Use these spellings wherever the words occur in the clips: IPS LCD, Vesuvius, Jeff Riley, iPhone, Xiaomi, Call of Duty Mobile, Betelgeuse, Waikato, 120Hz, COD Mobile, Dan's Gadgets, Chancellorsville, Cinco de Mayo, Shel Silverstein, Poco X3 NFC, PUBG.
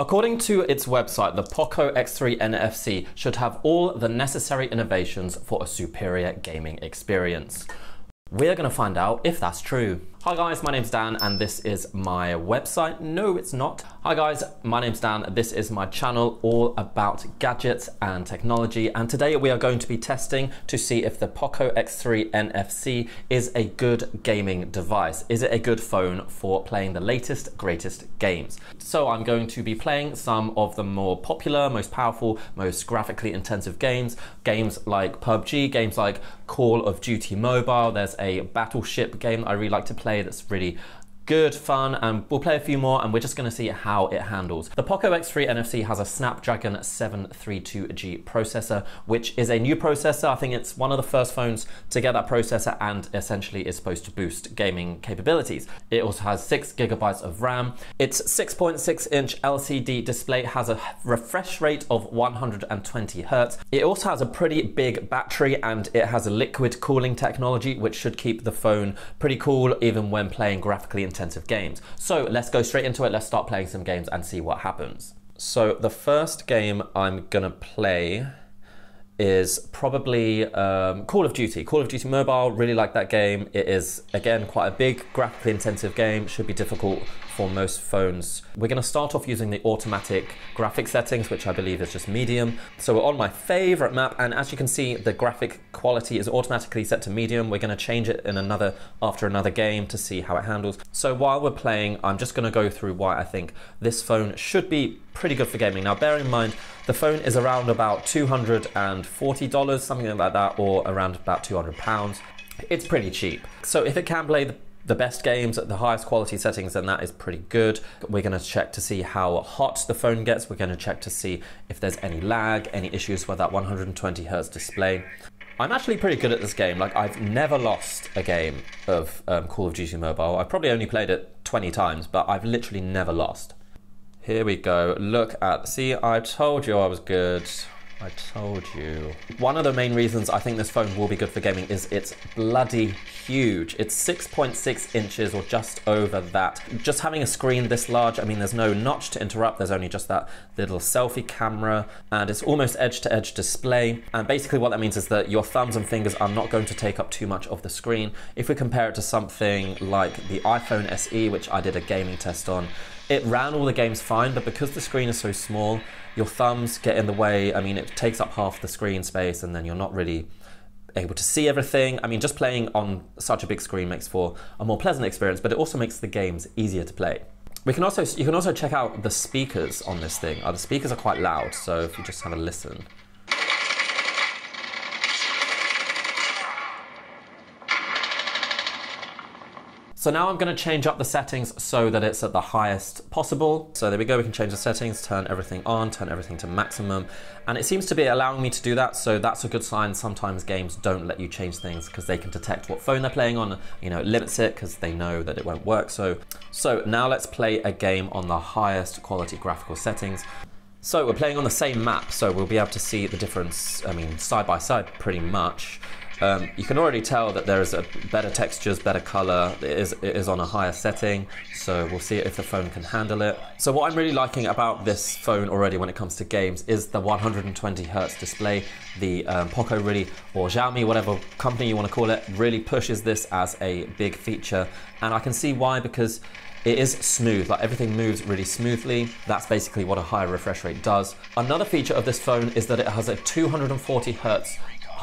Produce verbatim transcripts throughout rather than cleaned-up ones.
According to its website, the Poco X three N F C should have all the necessary innovations for a superior gaming experience. We're gonna find out if that's true. Hi guys, my name's Dan and this is my website. No, it's not. Hi guys, my name's Dan. This is my channel all about gadgets and technology. And today we are going to be testing to see if the Poco X three N F C is a good gaming device. Is it a good phone for playing the latest, greatest games? So I'm going to be playing some of the more popular, most powerful, most graphically intensive games. Games like P U B G, games like Call of Duty Mobile. There's a battleship game that I really like to play that's really good fun, and we'll play a few more and we're just going to see how it handles. The Poco X three N F C has a Snapdragon seven thirty-two G processor, which is a new processor. I think it's one of the first phones to get that processor and essentially is supposed to boost gaming capabilities. It also has six gigabytes of RAM. Its six point six inch L C D display has a refresh rate of one hundred twenty hertz. It also has a pretty big battery and it has a liquid cooling technology, which should keep the phone pretty cool even when playing graphically intensive intensive games. So let's go straight into it. Let's start playing some games and see what happens. So the first game I'm gonna play is probably um, Call of Duty. Call of Duty Mobile, really like that game. It is, again, quite a big, graphically intensive game. Should be difficult for most phones. We're gonna start off using the automatic graphic settings, which I believe is just medium. So we're on my favorite map, and as you can see, the graphic quality is automatically set to medium. We're gonna change it in another, after another game to see how it handles. So while we're playing, I'm just gonna go through why I think this phone should be pretty good for gaming. Now, bear in mind, the phone is around about two hundred and forty dollars, something like that, or around about two hundred pounds. It's pretty cheap. So if it can play the, the best games at the highest quality settings, then that is pretty good. We're gonna check to see how hot the phone gets. We're gonna check to see if there's any lag, any issues with that one hundred twenty hertz display. I'm actually pretty good at this game. Like, I've never lost a game of um, Call of Duty Mobile. I've probably only played it twenty times, but I've literally never lost. Here we go, look at, see, I told you I was good. I told you. One of the main reasons I think this phone will be good for gaming is it's bloody huge. It's six point six inches or just over that. Just having a screen this large, I mean, there's no notch to interrupt. There's only just that little selfie camera, and it's almost edge to edge display. And basically what that means is that your thumbs and fingers are not going to take up too much of the screen. If we compare it to something like the iPhone S E, which I did a gaming test on, it ran all the games fine, but because the screen is so small, your thumbs get in the way. I mean, it takes up half the screen space and then you're not really able to see everything. I mean, just playing on such a big screen makes for a more pleasant experience, but it also makes the games easier to play. We can also, you can also check out the speakers on this thing. Uh, the speakers are quite loud, so if you just have a listen. So now I'm gonna change up the settings so that it's at the highest possible. So there we go, we can change the settings, turn everything on, turn everything to maximum. And it seems to be allowing me to do that, so that's a good sign. Sometimes games don't let you change things because they can detect what phone they're playing on, you know, it limits it because they know that it won't work. So, so now let's play a game on the highest quality graphical settings. So we're playing on the same map, so we'll be able to see the difference, I mean, side by side pretty much. Um, you can already tell that there is a better textures, better color. It is, it is on a higher setting, so we'll see if the phone can handle it. So what I'm really liking about this phone already when it comes to games is the one hundred twenty hertz display. The um, Poco really, or Xiaomi, whatever company you want to call it, really pushes this as a big feature. And I can see why, because it is smooth, like everything moves really smoothly. That's basically what a higher refresh rate does. Another feature of this phone is that it has a two hundred forty hertz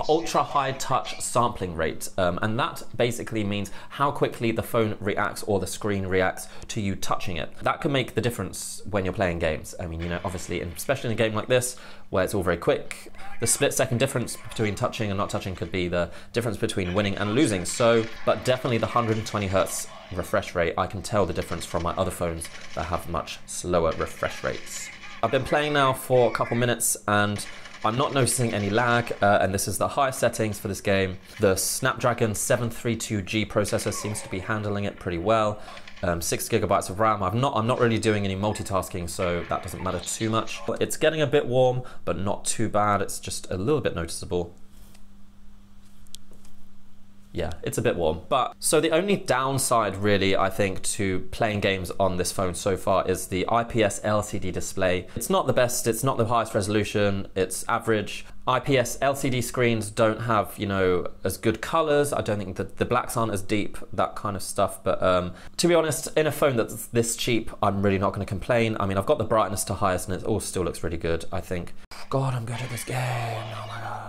ultra high touch sampling rate, um, and that basically means how quickly the phone reacts or the screen reacts to you touching it. That can make the difference when you're playing games. I mean, you know, obviously, and especially in a game like this where it's all very quick, the split second difference between touching and not touching could be the difference between winning and losing. So, but definitely the one hundred twenty hertz refresh rate, I can tell the difference from my other phones that have much slower refresh rates. I've been playing now for a couple minutes and I'm not noticing any lag, uh, and this is the highest settings for this game. The Snapdragon seven thirty-two G processor seems to be handling it pretty well. Um, six gigabytes of RAM. I've not, I'm not really doing any multitasking, so that doesn't matter too much. It's getting a bit warm, but not too bad. It's just a little bit noticeable. yeah, it's a bit warm. But so the only downside really, I think, to playing games on this phone so far is the I P S L C D display. It's not the best, it's not the highest resolution, it's average. I P S L C D screens don't have, you know, as good colors. I don't think that the blacks aren't as deep, that kind of stuff. But um, to be honest, in a phone that's this cheap, I'm really not going to complain. I mean, I've got the brightness to highest and it all still looks really good, I think. God, I'm good at this game. Oh my God.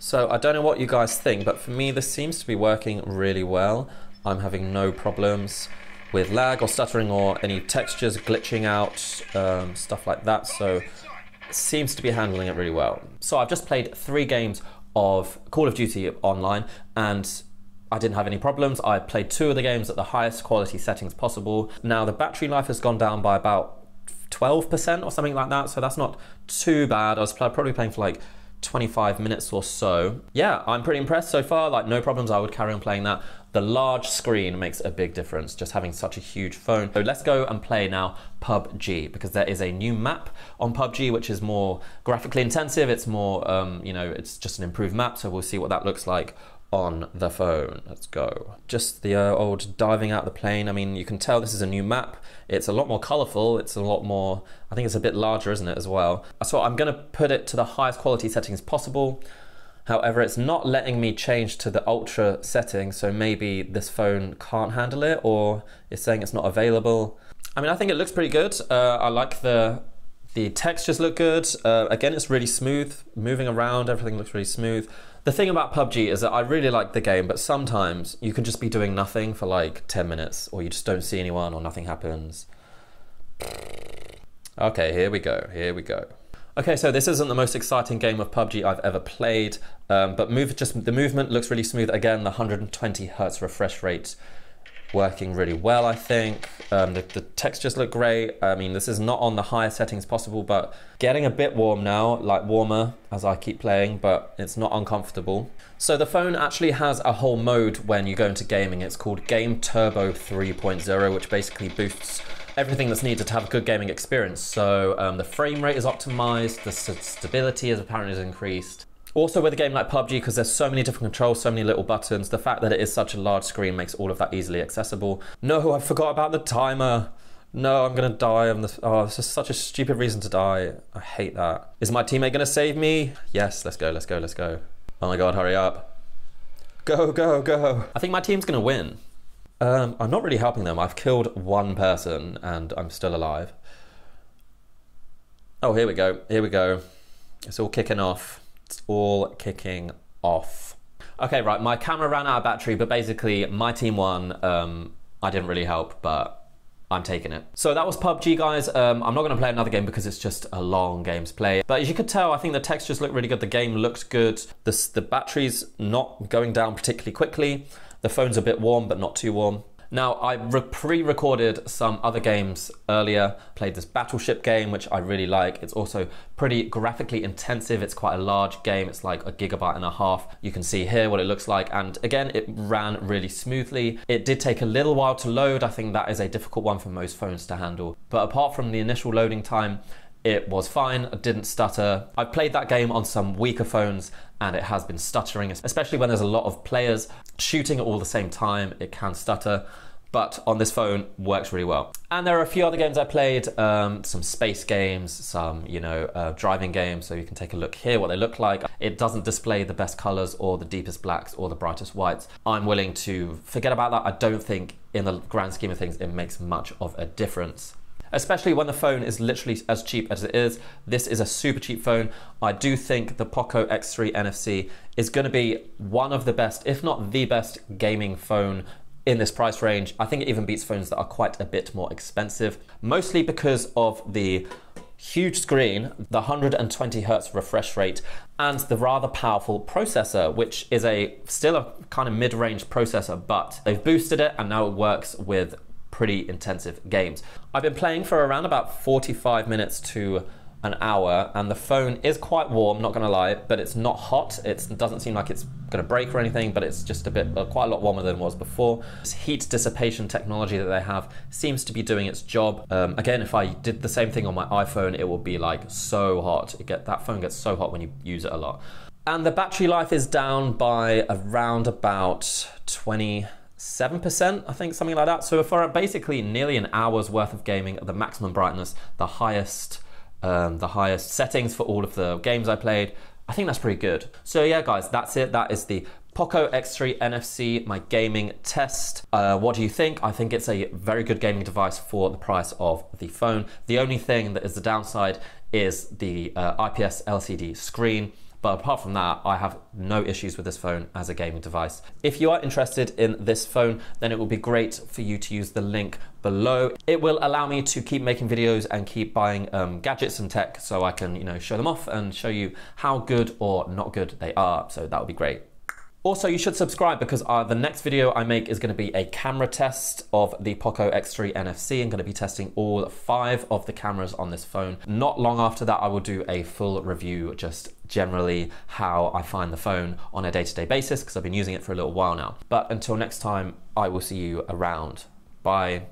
So I don't know what you guys think, but for me, this seems to be working really well. I'm having no problems with lag or stuttering or any textures glitching out, um, stuff like that. So seems to be handling it really well. So I've just played three games of Call of Duty online and I didn't have any problems. I played two of the games at the highest quality settings possible. Now the battery life has gone down by about twelve percent or something like that, so that's not too bad. I was probably playing for like twenty-five minutes or so. Yeah, I'm pretty impressed so far, like no problems. I would carry on playing that. The large screen makes a big difference, just having such a huge phone. So let's go and play now P U B G, because there is a new map on P U B G, which is more graphically intensive. It's more, um, you know, it's just an improved map. So we'll see what that looks like on the phone. Let's go. Just the uh, old diving out the plane. I mean, you can tell this is a new map. It's a lot more colorful. It's a lot more, I think it's a bit larger, isn't it, as well? So I'm gonna put it to the highest quality settings possible. However, it's not letting me change to the ultra setting, so maybe this phone can't handle it, or it's saying it's not available. I mean, I think it looks pretty good. Uh, I like the, the textures look good. Uh, again, it's really smooth, moving around, everything looks really smooth. The thing about P U B G is that I really like the game, but sometimes you can just be doing nothing for like ten minutes, or you just don't see anyone, or nothing happens. Okay, here we go, here we go. Okay, so this isn't the most exciting game of P U B G I've ever played, um, but move, just the movement looks really smooth. Again, the one hundred twenty hertz refresh rate working really well, I think. Um, the, the textures look great. I mean, this is not on the highest settings possible, but getting a bit warm now, like warmer as I keep playing, but it's not uncomfortable. So the phone actually has a whole mode when you go into gaming. It's called Game Turbo three point oh, which basically boosts everything that's needed to have a good gaming experience. So um, the frame rate is optimized, the st stability is apparently increased. Also with a game like P U B G, because there's so many different controls, so many little buttons, the fact that it is such a large screen makes all of that easily accessible. No, I forgot about the timer. No, I'm gonna die. I'm the, oh, this is such a stupid reason to die. I hate that. Is my teammate gonna save me? Yes, let's go, let's go, let's go. Oh my God, hurry up. Go, go, go. I think my team's gonna win. Um, I'm not really helping them. I've killed one person and I'm still alive. Oh, here we go. Here we go. It's all kicking off. It's all kicking off. Okay, right. My camera ran out of battery, but basically my team won. Um, I didn't really help, but I'm taking it. So that was P U B G, guys. Um, I'm not gonna play another game because it's just a long game to play. But as you could tell, I think the textures look really good. The game looks good. The, the battery's not going down particularly quickly. The phone's a bit warm, but not too warm. Now, I pre-recorded some other games earlier. Played this Battleship game, which I really like. It's also pretty graphically intensive. It's quite a large game. It's like a gigabyte and a half. You can see here what it looks like. And again, it ran really smoothly. It did take a little while to load. I think that is a difficult one for most phones to handle. But apart from the initial loading time, it was fine. I didn't stutter. I played that game on some weaker phones and it has been stuttering, especially when there's a lot of players shooting at all the same time. It can stutter, but on this phone works really well. And there are a few other games I played, um, some space games, some, you know, uh, driving games. So you can take a look here what they look like. It doesn't display the best colors or the deepest blacks or the brightest whites. I'm willing to forget about that. I don't think in the grand scheme of things it makes much of a difference, especially when the phone is literally as cheap as it is. This is a super cheap phone. I do think the Poco X three N F C is gonna be one of the best, if not the best gaming phone in this price range. I think it even beats phones that are quite a bit more expensive, mostly because of the huge screen, the one hundred twenty hertz refresh rate, and the rather powerful processor, which is a still a kind of mid-range processor, but they've boosted it and now it works with pretty intensive games. I've been playing for around about forty-five minutes to an hour and the phone is quite warm, not gonna lie, but it's not hot. It's, it doesn't seem like it's gonna break or anything, but it's just a bit, uh, quite a lot warmer than it was before. This heat dissipation technology that they have seems to be doing its job. Um, again, if I did the same thing on my iPhone, it will be like so hot. It get, that phone gets so hot when you use it a lot. and the battery life is down by around about twenty-seven percent, I think, something like that. So for basically nearly an hour's worth of gaming at the maximum brightness, the highest um, the highest settings for all of the games I played, I think that's pretty good. So yeah guys, that's it. That is the Poco X three N F C, my gaming test. Uh, what do you think? I think it's a very good gaming device for the price of the phone. The only thing that is the downside is the uh, I P S L C D screen. But apart from that, I have no issues with this phone as a gaming device. If you are interested in this phone, then it will be great for you to use the link below. It will allow me to keep making videos and keep buying um, gadgets and tech, so I can, you know, show them off and show you how good or not good they are. So that would be great. Also, you should subscribe, because uh, the next video I make is gonna be a camera test of the Poco X three N F C. I'm gonna be testing all five of the cameras on this phone. Not long after that, I will do a full review, just generally how I find the phone on a day-to-day basis, because I've been using it for a little while now. But until next time, I will see you around. Bye.